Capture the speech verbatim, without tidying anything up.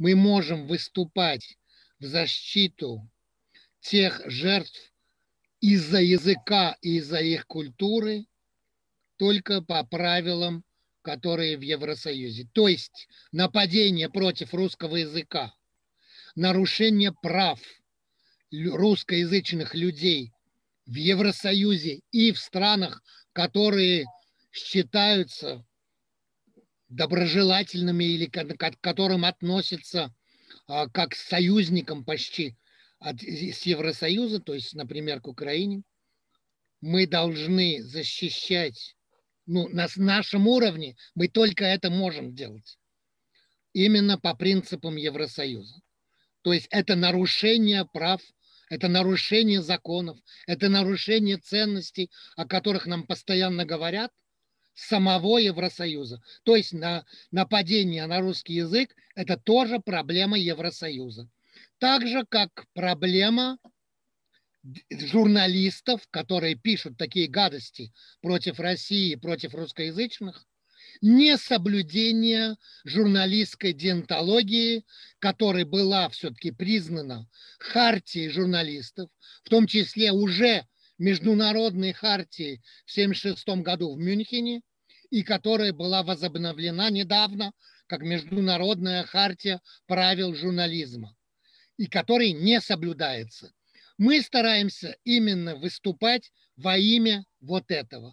мы можем выступать в защиту тех жертв из-за языка и из-за их культуры только по правилам, которые в Евросоюзе. То есть нападение против русского языка, нарушение прав русскоязычных людей в Евросоюзе и в странах, которые считаются доброжелательными или к которым относятся а, как к союзникам почти от, с Евросоюза, то есть, например, к Украине, мы должны защищать, ну, на нашем уровне мы только это можем делать, именно по принципам Евросоюза. То есть это нарушение прав, это нарушение законов, это нарушение ценностей, о которых нам постоянно говорят, самого Евросоюза. То есть на нападение на русский язык – это тоже проблема Евросоюза. Так же, как проблема журналистов, которые пишут такие гадости против России, против русскоязычных, несоблюдение журналистской деонтологии, которая была все-таки признана хартией журналистов, в том числе уже международной хартии в тысяча девятьсот семьдесят шестом году в Мюнхене, и которая была возобновлена недавно как международная хартия правил журнализма, и которой не соблюдается. Мы стараемся именно выступать во имя вот этого.